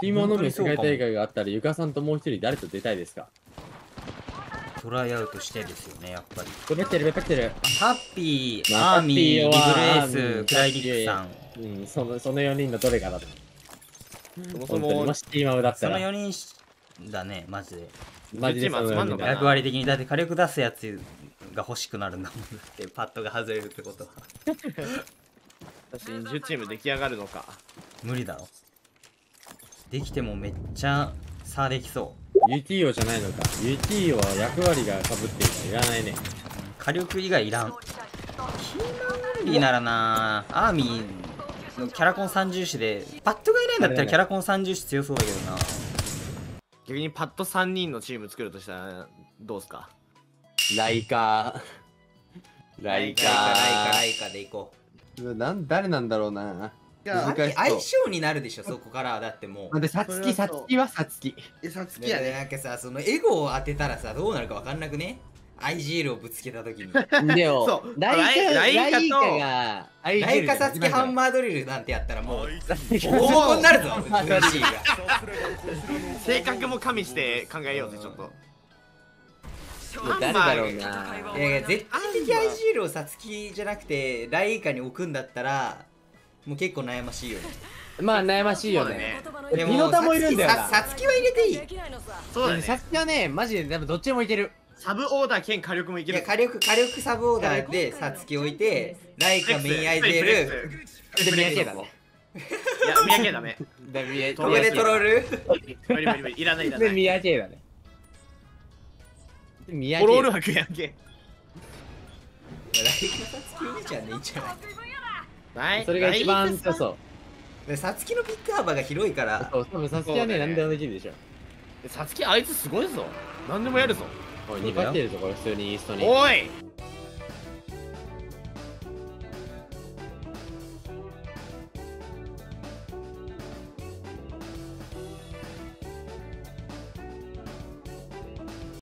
チームのみの世界大会があったらゆかさんともう一人誰と出たいですか？トライアウトしてですよね、やっぱり。ベッテルベッテル。ハッピー、アーミー、リブルエース、クライリックさん。うん、その4人のどれかだと。そもそも、もしチームだったら。その4人だね、マジで。マジで役割的に、だって火力出すやつが欲しくなるんだもんだって、パッドが外れるってことは。私、10チーム出来上がるのか。無理だろ。できてもめっちゃ差できそう。UTO じゃないのか。UTO は役割がかぶってるからいらないね。火力以外いらん。キーマン無理ならな。アーミーのキャラコン三重視でパッドがいないんだったらキャラコン三重視強そうだけどな。逆にパッド3人のチーム作るとしたらどうすか？ライカーライカーでいこう。誰なんだろうな。相性になるでしょ、そこから。だってもうさつきはさつきやね。なんかさ、そのエゴを当てたらさ、どうなるか分かんなくね。アイジールをぶつけた時に。でもライカさつきハンマードリルなんてやったらもう黄金になるぞ。性格も加味して考えようぜ、ちょっと。誰だろうな。絶対的アイジールをさつきじゃなくてライカに置くんだったらもう結構悩ましいよね。まあ悩ましいよね。でもミノタもいるんだよな。さつきは入れていい。そうだね。さつきはね、マジで多分どっちもいける。サブオーダー兼火力もいける。火力サブオーダーでさつき置いて、ライカメインアイゼルでミヤケだね。いやミヤケだね。ここでトロール。いらないだね。でミヤケだね。トロールはクヤケ。ライカさつきいいじゃんね、いいじゃない。それが一番強そう。さつきのピック幅が広いから。そう、多分さつきはね、何でもできるでしょ。さつきあいつすごいぞ。何でもやるぞ。おい、2パってるぞ、これ普通にイーストに。おい。